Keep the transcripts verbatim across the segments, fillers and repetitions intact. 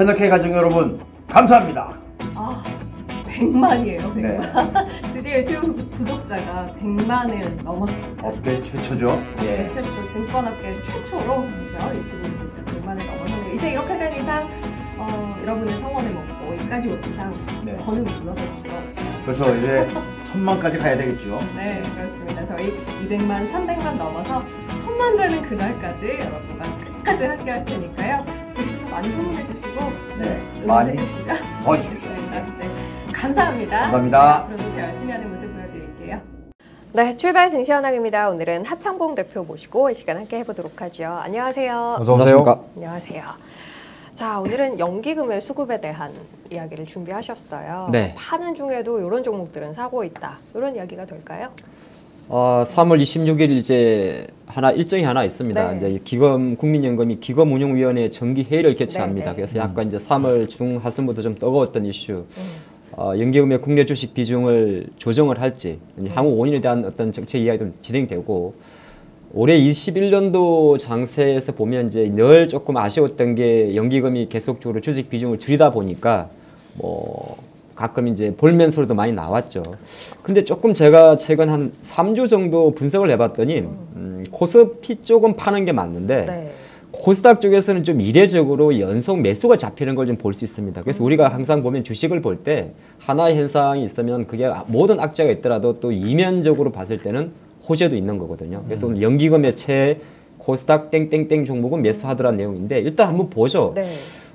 전역해가지고 여러분 감사합니다. 아 백만이에요. 백만. 네. 드디어 유튜브 구독자가 백만을 넘었습니다. 업계 최초죠. 예. 최초, 증권업계 최초로 그렇죠? 유튜브 구독자 백만을 넘었는데 이제 이렇게 된 이상 어, 여러분의 성원을 먹고 여기까지 온 이상 네. 더는 무너질 수가 없어요. 그렇죠. 이제 천만까지 가야 되겠죠. 네, 네 그렇습니다. 저희 이백만, 삼백만 넘어서 천만 되는 그날까지 여러분과 끝까지 함께 할 테니까요. 계속해서 많이 소문해 주시고 네, 많이 도와주십시오. 네. 네, 감사합니다. 감사합니다. 앞으로도 더 열심히 하는 모습 보여드릴게요. 네, 출발 증시현황입니다. 오늘은 하창봉 대표 모시고 이 시간 함께 해보도록 하죠. 안녕하세요. 어서 오세요. 안녕하세요. 자, 오늘은 연기금의 수급에 대한 이야기를 준비하셨어요. 네. 파는 중에도 이런 종목들은 사고 있다. 이런 이야기가 될까요? 어, 삼월 이십육일 이제 하나 일정이 하나 있습니다. 네. 이제 기금 국민연금이 기금운용위원회 정기 회의를 개최합니다. 네, 네. 그래서 약간 이제 삼월 중 하순부터 좀 뜨거웠던 이슈, 음. 어, 연기금의 국내 주식 비중을 조정을 할지, 향후 음. 오 년에 대한 어떤 정책 이야기도 진행되고. 올해 이십일 년도 장세에서 보면 이제 늘 조금 아쉬웠던 게 연기금이 계속적으로 주식 비중을 줄이다 보니까 뭐 가끔 이제 볼멘 소리도 많이 나왔죠. 근데 조금 제가 최근 한 삼 주 정도 분석을 해봤더니 음, 코스피 쪽은 파는 게 맞는데 네. 코스닥 쪽에서는 좀 이례적으로 연속 매수가 잡히는 걸 좀 볼 수 있습니다. 그래서 음. 우리가 항상 보면 주식을 볼 때 하나의 현상이 있으면 그게 모든 악재가 있더라도 또 이면적으로 봤을 때는 호재도 있는 거거든요. 그래서 음. 오늘 연기금의 최 코스닥 땡땡땡 종목은 매수하더란 내용인데 일단 한번 보죠. 네.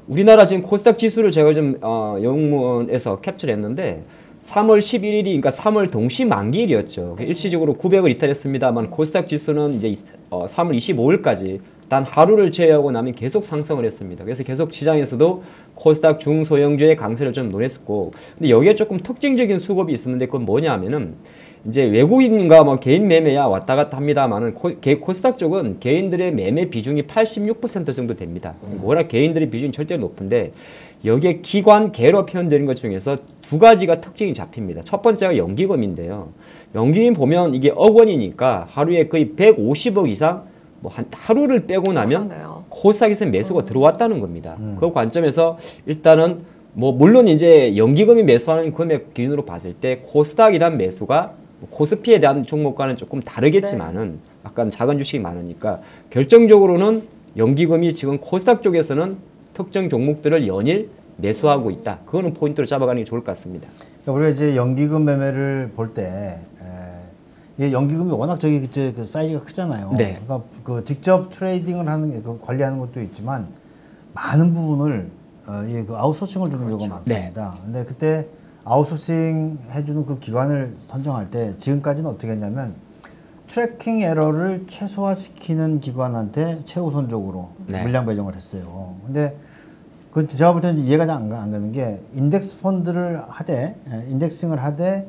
우리나라 지금 코스닥 지수를 제가 좀 어, 영웅문에서 캡처를 했는데 삼월 십일일이 그러니까 삼월 동시 만기일이었죠. 네. 일시적으로 구백을 이탈했습니다만 코스닥 지수는 이제 어, 삼월 이십오일까지 단 하루를 제외하고 나면 계속 상승을 했습니다. 그래서 계속 시장에서도 코스닥 중소형주의 강세를 좀 논했었고 근데 여기에 조금 특징적인 수급이 있었는데 그건 뭐냐 하면은 이제 외국인과 뭐 개인 매매야 왔다 갔다 합니다만은 코스닥 쪽은 개인들의 매매 비중이 팔십육 퍼센트 정도 됩니다. 음. 워낙 개인들의 비중이 절대 높은데 여기에 기관 개로 표현되는 것 중에서 두 가지가 특징이 잡힙니다. 첫 번째가 연기금인데요. 연기금 보면 이게 억 원이니까 하루에 거의 백오십억 이상 뭐 한 하루를 빼고 나면 그러네요. 코스닥에서 매수가 음. 들어왔다는 겁니다. 음. 그 관점에서 일단은 뭐 물론 이제 연기금이 매수하는 금액 기준으로 봤을 때 코스닥에 대한 매수가 코스피에 대한 종목과는 조금 다르겠지만은 네. 약간 작은 주식이 많으니까 결정적으로는 연기금이 지금 코스닥 쪽에서는 특정 종목들을 연일 매수하고 있다. 그거는 포인트로 잡아가는 게 좋을 것 같습니다. 우리가 이제 연기금 매매를 볼 때 연기금이 워낙 저기 이제 그 사이즈가 크잖아요. 네. 그러니까 그 직접 트레이딩을 하는 그 관리하는 것도 있지만 많은 부분을 어, 예, 그 아웃소싱을 주는 그렇죠. 경우가 많습니다. 네. 근데 그때 아웃소싱 해주는 그 기관을 선정할 때 지금까지는 어떻게 했냐면 트래킹 에러를 최소화시키는 기관한테 최우선적으로 네. 물량 배정을 했어요. 근데 그 제가 볼 때는 이해가 잘 안 가는 게 인덱스 펀드를 하되 인덱싱을 하되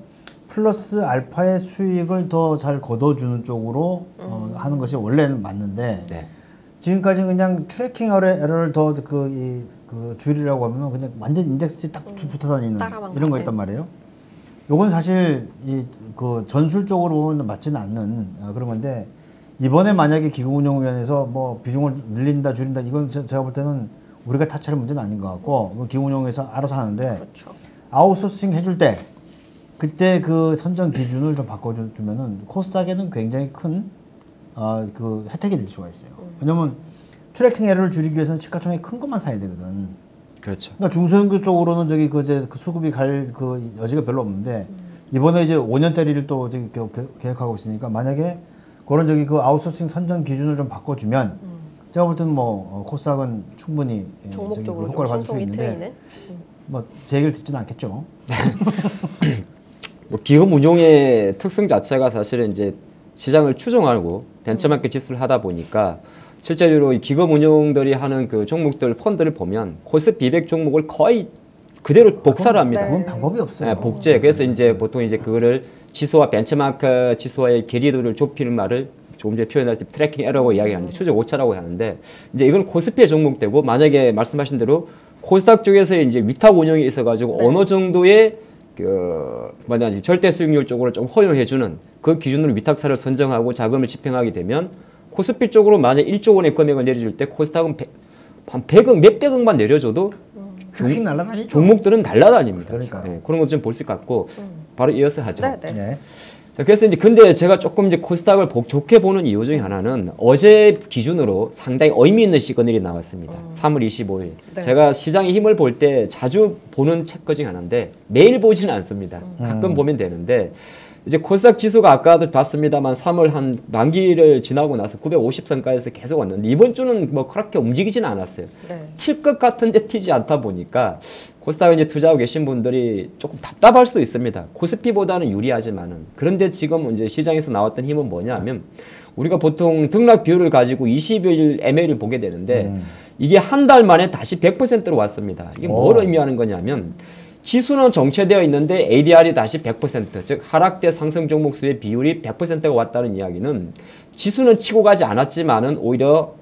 플러스 알파의 수익을 더 잘 거둬주는 쪽으로 음. 어, 하는 것이 원래는 맞는데 네. 지금까지는 그냥 트래킹 에러를 더 그 이 그 줄이라고 하면 그냥 완전 인덱스에 딱 음, 붙어 다니는 이런 거였단 말이에요. 요건 사실 이 그 전술적으로 보면 맞지는 않는 어, 그런 건데 이번에 만약에 기금운용위원회에서 뭐 비중을 늘린다 줄인다 이건 저, 제가 볼 때는 우리가 타치할 문제는 아닌 것 같고 음. 기금운용위원회에서 알아서 하는데 그렇죠. 아웃소싱 해줄 때 그때 그 선정 기준을 좀 바꿔주면은 코스닥에는 굉장히 큰 어, 그 혜택이 될 수가 있어요. 음. 왜냐면 트래킹 에러를 줄이기 위해서는 시가총액 큰 것만 사야 되거든. 그렇죠. 그러니까 중소형주 쪽으로는 저기 그 이제 그 수급이 갈 그 여지가 별로 없는데 음. 이번에 이제 오 년짜리를 또 저기 계획하고 있으니까 만약에 그런 저기 그 아웃소싱 선정 기준을 좀 바꿔주면 음. 제가 볼 때는 뭐 코스닥은 충분히 저기 그 효과를 받을 수 있는데 음. 뭐 제 얘기를 듣지는 않겠죠. 뭐 기금 운용의 특성 자체가 사실은 이제 시장을 추종하고 벤처마켓 지수를 하다 보니까 실제로 이 기금 운용들이 하는 그 종목들 펀드를 보면 코스피 이백 종목을 거의 그대로 복사를 합니다. 그건 방법이 없어요. 네, 복제. 그래서 네, 이제 네. 보통 이제 그거를 지수와 벤처마크 지수와의 괴리도를 좁히는 말을 조금 전에 표현할 때 트래킹 에러라고 이야기하는데 추적 오차라고 하는데 이제 이건 코스피의 종목되고 만약에 말씀하신 대로 코스닥 쪽에서의 이제 위탁 운영이 있어가지고 네. 어느 정도의 그 만약에 절대 수익률 쪽으로 좀 허용해주는 그 기준으로 위탁사를 선정하고 자금을 집행하게 되면 코스피 쪽으로 만약 일조 원의 금액을 내려줄 때 코스닥은 백, 한 백억 몇백억만 내려줘도 사실 날라다니죠. 종목들은 날라다닙니다. 그러니까 네, 그런 것 좀 볼 수 같고 음. 바로 이어서 하죠. 네, 네. 자, 그래서 이제 근데 제가 조금 이제 코스닥을 좋게 보는 이유 중에 하나는 어제 기준으로 상당히 의미 있는 시그널이 나왔습니다. 어. 삼월 이십오일. 네. 제가 시장의 힘을 볼 때 자주 보는 책거 중 하나인데 매일 보지는 않습니다. 음. 가끔 보면 되는데 이제 코스닥 지수가 아까도 봤습니다만 삼월 한 만기를 지나고 나서 구백오십 선까지서 계속 왔는데 이번 주는 뭐 그렇게 움직이지는 않았어요. 네. 튈 것 같은데 튀지 않다 보니까 코스닥에 이제 투자하고 계신 분들이 조금 답답할 수도 있습니다. 코스피보다는 유리하지만은. 그런데 지금 이제 시장에서 나왔던 힘은 뭐냐면 우리가 보통 등락 비율을 가지고 이십일 엠에이를 보게 되는데 음. 이게 한 달 만에 다시 백 퍼센트로 왔습니다. 이게 오. 뭘 의미하는 거냐면 지수는 정체되어 있는데 에이디알이 다시 백 퍼센트, 즉 하락대 상승 종목 수의 비율이 백 퍼센트가 왔다는 이야기는 지수는 치고 가지 않았지만은 오히려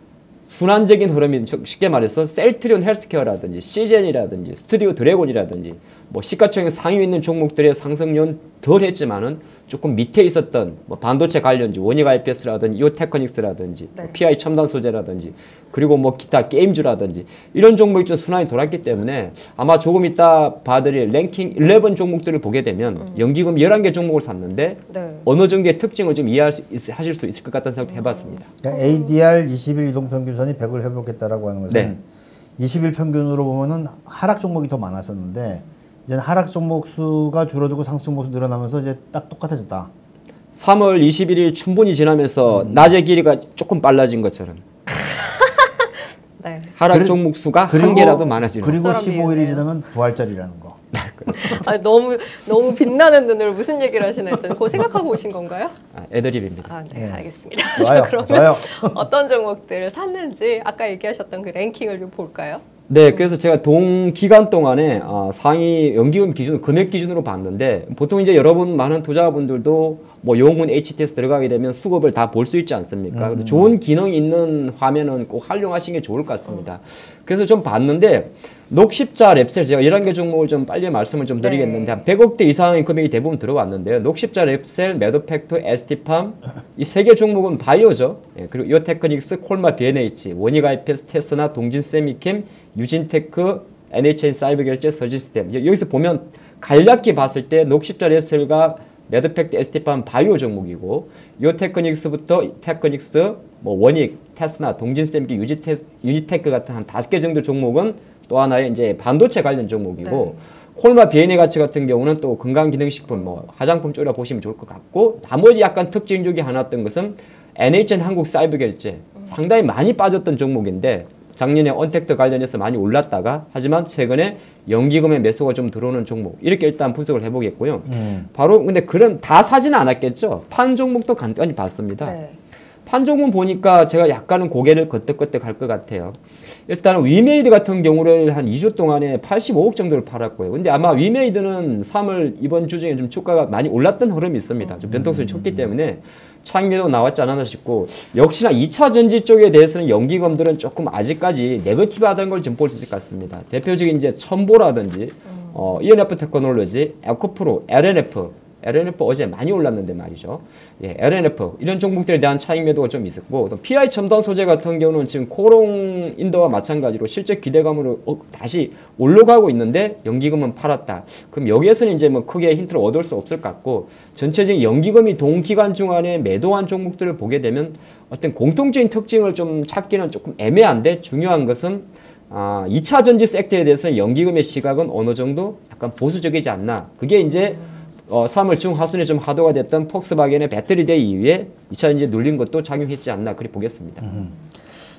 순환적인 흐름이, 쉽게 말해서 셀트리온 헬스케어라든지 시젠이라든지 스튜디오 드래곤이라든지 뭐 시가총액 상위에 있는 종목들의 상승률은 덜 했지만은 조금 밑에 있었던 뭐 반도체 관련주, 원익아이피에스라든지 이오테크닉스라든지 네. 피아이 첨단 소재라든지 그리고 뭐 기타 게임주라든지 이런 종목이 좀 순환이 돌았기 때문에 아마 조금 이따 봐드릴 랭킹 십일 종목들을 보게 되면 음. 연기금 열한 개 종목을 샀는데 네. 어느 정도의 특징을 좀 이해하실 수, 하실 수 있을 것 같다는 생각도 해봤습니다. 그러니까 에이디알 이십일 이동평균선이 백을 회복했다라고 하는 것은 네. 이십일 평균으로 보면은 하락 종목이 더 많았었는데 이제 하락 종목 수가 줄어들고 상승 종목 수 늘어나면서 이제 딱 똑같아졌다. 삼월 이십일일 춘분이 지나면서 음. 낮의 길이가 조금 빨라진 것처럼 네. 하락 그리, 종목 수가 그리고, 한 개라도 많아지는. 그리고 십오일이 지나면 부활절이라는 거. 아, 너무 너무 빛나는 눈으로 무슨 얘기를 하시나 했더니 그거 생각하고 오신 건가요? 아, 애드립입니다. 아, 네, 네. 알겠습니다. 좋아요, 그러면 좋아요. 어떤 종목들을 샀는지 아까 얘기하셨던 그 랭킹을 좀 볼까요? 네, 그래서 제가 동 기간 동안에 어, 상위 연기금 기준, 금액 기준으로 봤는데 보통 이제 여러분 많은 투자분들도 뭐 영웅문 에이치티에스 들어가게 되면 수급을 다 볼 수 있지 않습니까? 음. 좋은 기능이 있는 화면은 꼭 활용하시는 게 좋을 것 같습니다. 음. 그래서 좀 봤는데 녹십자랩셀 제가 열한 개 종목을 좀 빨리 말씀을 좀 드리겠는데 네. 한 백억대 이상의 금액이 대부분 들어왔는데요. 녹십자랩셀, 메드팩토, 에스티팜 이 세 개 종목은 바이오죠. 예, 그리고 이오테크닉스, 콜마비앤에이치, 원익아이피에스, 테스나, 동진쎄미켐, 유진테크, 엔에이치엔 사이버결제, 서진시스템 여기서 보면 간략히 봤을 때 녹십자랩셀과 메드팩트, 에스티팜 바이오 종목이고 요테크닉스부터 테크닉스, 뭐 원익, 테스나, 동진쌤기, 유지테크 같은 한 다섯 개 정도 종목은 또 하나의 이제 반도체 관련 종목이고 네. 콜마비앤에이치 가치 같은 경우는 또 건강기능식품, 뭐 화장품 쪽이라 보시면 좋을 것 같고 나머지 약간 특징적이 하나였던 것은 엔에이치엔 한국 사이버결제 음. 상당히 많이 빠졌던 종목인데 작년에 언택트 관련해서 많이 올랐다가 하지만 최근에 연기금의 매수가 좀 들어오는 종목 이렇게 일단 분석을 해보겠고요. 음. 바로 근데 그런 다 사지는 않았겠죠. 판 종목도 간단히 봤습니다. 네. 판 종목 보니까 제가 약간은 고개를 거뜩거뜩 할 것 같아요. 일단은 위메이드 같은 경우를 한 이 주 동안에 팔십오억 정도를 팔았고요. 근데 아마 위메이드는 삼월 이번 주 중에 좀 주가가 많이 올랐던 흐름이 있습니다. 좀 변동성이 컸기 음. 때문에 차익률도 나왔지 않았나 싶고 역시나 이 차 전지 쪽에 대해서는 연기금들은 조금 아직까지 네거티브하다는 걸 좀 볼 수 있을 것 같습니다. 대표적인 이제 첨보라든지 음. 어, 이엔에프테크놀로지, 에코프로, 엘엔에프 엘엔에프 어제 많이 올랐는데 말이죠. 예, 엘엔에프 이런 종목들에 대한 차익 매도가 좀 있었고 또 피아이 첨단 소재 같은 경우는 지금 코롱 인더와 마찬가지로 실제 기대감으로 어, 다시 올라가고 있는데 연기금은 팔았다. 그럼 여기에서는 이제 뭐 크게 힌트를 얻을 수 없을 것 같고 전체적인 연기금이 동기간 중간에 매도한 종목들을 보게 되면 어떤 공통적인 특징을 좀 찾기는 조금 애매한데 중요한 것은 아, 이 차 전지 섹터에 대해서 연기금의 시각은 어느 정도 약간 보수적이지 않나. 그게 이제 어, 삼월 중 하순에 좀 하도가 됐던 폭스바겐의 배터리데이 이후에 이 차 이제 눌린 것도 작용했지 않나 그리 보겠습니다. 음.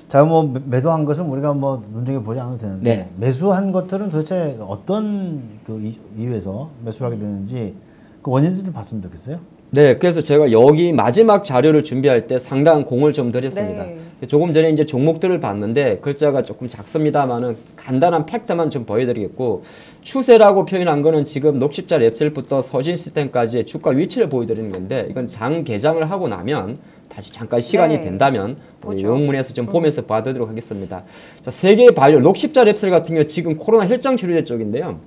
자, 뭐 매도한 것은 우리가 뭐 눈여겨 보지 않아도 되는데 네. 매수한 것들은 도대체 어떤 그 이유에서 매수를 하게 되는지 그 원인들 좀 봤으면 좋겠어요. 네, 그래서 제가 여기 마지막 자료를 준비할 때 상당한 공을 좀 들였습니다. 네. 조금 전에 이제 종목들을 봤는데 글자가 조금 작습니다만은 간단한 팩트만 좀 보여드리겠고 추세라고 표현한 거는 지금 녹십자 랩셀부터 서진시스템까지의 주가 위치를 보여드리는 건데 이건 장 개장을 하고 나면 다시 잠깐 시간이 네. 된다면 영문에서 좀 보면서 음. 봐드리도록 하겠습니다. 자, 세 개의 바이오 녹십자 랩셀 같은 경우 지금 코로나 혈장 치료제 쪽인데요.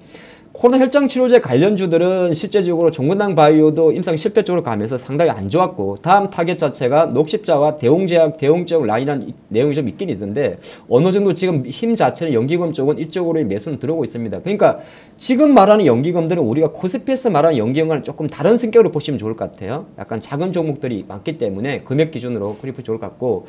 코로나 혈장치료제 관련주들은 실제적으로 종근당 바이오도 임상 실패 쪽으로 가면서 상당히 안 좋았고, 다음 타겟 자체가 녹십자와 대웅제약, 대웅제약 라인이라는 내용이 좀 있긴 있는데 어느 정도 지금 힘 자체는 연기금 쪽은 이쪽으로의 매수는 들어오고 있습니다. 그러니까 지금 말하는 연기금들은 우리가 코스피에서 말하는 연기금과는 조금 다른 성격으로 보시면 좋을 것 같아요. 약간 작은 종목들이 많기 때문에 금액 기준으로 그래프 좋을 것 같고,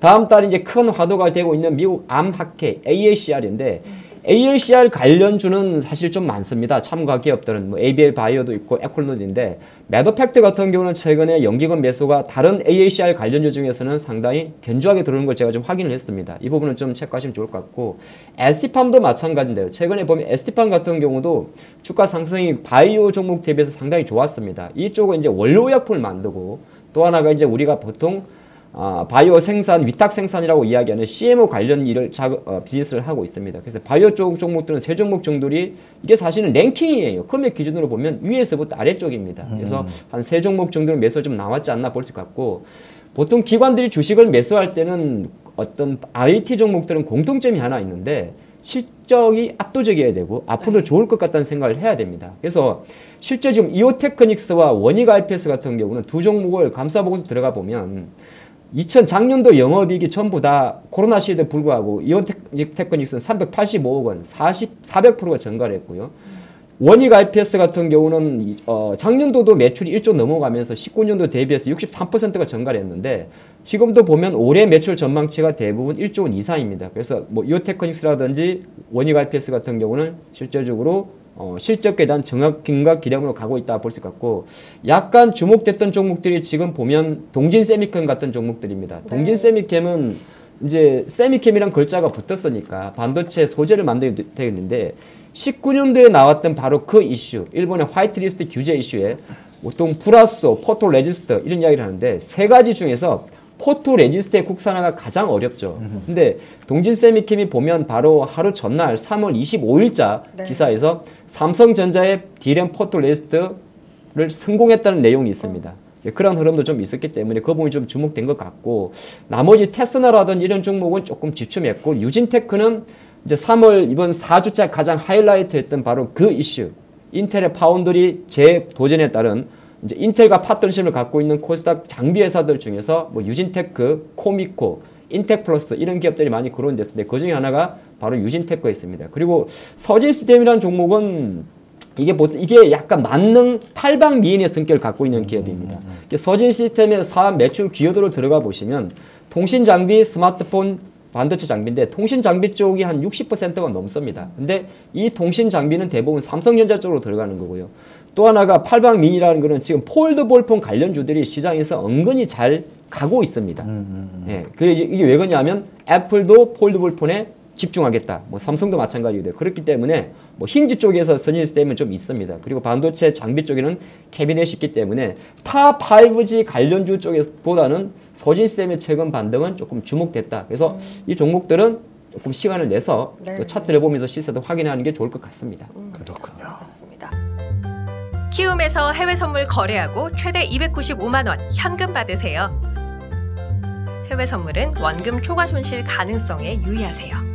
다음 달 이제 큰 화두가 되고 있는 미국 암학회 에이에이씨알인데 에이에이씨알 관련주는 사실 좀 많습니다. 참가 기업들은 뭐 에이비엘 바이오도 있고 에콜론인데, 메드팩토 같은 경우는 최근에 연기금 매수가 다른 에이에이씨알 관련주 중에서는 상당히 견조하게 들어오는 걸 제가 좀 확인을 했습니다. 이 부분은 좀 체크하시면 좋을 것 같고, 에스티팜도 마찬가지인데요. 최근에 보면 에스티팜 같은 경우도 주가 상승이 바이오 종목 대비해서 상당히 좋았습니다. 이쪽은 이제 원료의약품을 만들고, 또 하나가 이제 우리가 보통 아, 바이오 생산, 위탁 생산이라고 이야기하는 씨엠오 관련 일을 자, 어, 비즈니스를 하고 있습니다. 그래서 바이오 쪽 종목들은 세 종목 정도이 이게 사실은 랭킹이에요. 금액 기준으로 보면 위에서부터 아래쪽입니다. 음. 그래서 한 세 종목 정도는 매수 좀 나왔지 않나 볼 수 같고, 보통 기관들이 주식을 매수할 때는 어떤 아이티 종목들은 공통점이 하나 있는데 실적이 압도적이어야 되고 앞으로 좋을 것 같다는 생각을 해야 됩니다. 그래서 실제 지금 이오테크닉스와 원익아이피에스 같은 경우는 두 종목을 감사보고서 들어가 보면 이천 작년도 영업이익이 전부 다 코로나 시에도 불구하고 이오테크닉스는 삼백팔십오억 원, 사백 퍼센트가 증가를 했고요. 원익아이피에스 같은 경우는 어, 작년도도 매출이 일조 넘어가면서 십구 년도 대비해서 육십삼 퍼센트가 증가를 했는데, 지금도 보면 올해 매출 전망치가 대부분 일조 원 이상입니다. 그래서 뭐 이오테크닉스라든지 원익아이피에스 같은 경우는 실제적으로 어, 실적에 대한 증가 기량으로 가고 있다 볼 수 있고, 약간 주목됐던 종목들이 지금 보면 동진쎄미켐 같은 종목들입니다. 네. 동진쎄미켐은 이제 세미켐이란 글자가 붙었으니까 반도체 소재를 만들게 되는데, 십구 년도에 나왔던 바로 그 이슈, 일본의 화이트리스트 규제 이슈에 보통 불화소, 포토레지스터 이런 이야기를 하는데, 세 가지 중에서 포토레지스트의 국산화가 가장 어렵죠. 으흠. 근데 동진쎄미켐이 보면 바로 하루 전날 삼월 이십오일자 네. 기사에서 삼성전자의 디램 포토레지스트를 성공했다는 내용이 있습니다. 예, 그런 흐름도 좀 있었기 때문에 그 부분이 좀 주목된 것 같고, 나머지 테스나라든지 이런 종목은 조금 주춤했고, 유진테크는 이제 삼월 이번 사 주차 가장 하이라이트 했던 바로 그 이슈, 인텔의 파운드리 재도전에 따른 이제 인텔과 파트너십을 갖고 있는 코스닥 장비 회사들 중에서 뭐 유진테크, 코미코, 인텍플러스 이런 기업들이 많이 거론됐을 때 그 중에 하나가 바로 유진테크에 있습니다. 그리고 서진시스템이라는 종목은 이게 보통 이게 약간 만능 팔방 미인의 성격을 갖고 있는 기업입니다. 서진시스템의 사업 매출 기여도로 들어가 보시면 통신 장비, 스마트폰, 반도체 장비인데 통신 장비 쪽이 한 육십 퍼센트가 넘습니다. 근데 이 통신 장비는 대부분 삼성전자 쪽으로 들어가는 거고요. 또 하나가 팔방미인이라는 거는 지금 폴더볼폰 관련주들이 시장에서 은근히 잘 가고 있습니다. 음, 음, 예, 그게 이게 왜 그러냐면 애플도 폴더볼폰에 집중하겠다. 뭐 삼성도 마찬가지고요. 그렇기 때문에 뭐 힌지 쪽에서 서진시스템은 좀 있습니다. 그리고 반도체 장비 쪽에는 캐비넷이 있기 때문에 타 파이브지 관련주 쪽보다는 서진시스템의 최근 반등은 조금 주목됐다. 그래서 음. 이 종목들은 조금 시간을 내서 네. 또 차트를 보면서 시세도 확인하는 게 좋을 것 같습니다. 음, 그렇군요. 맞습니다. 키움에서 해외 선물 거래하고 최대 이백구십오만 원 현금 받으세요. 해외 선물은 원금 초과 손실 가능성에 유의하세요.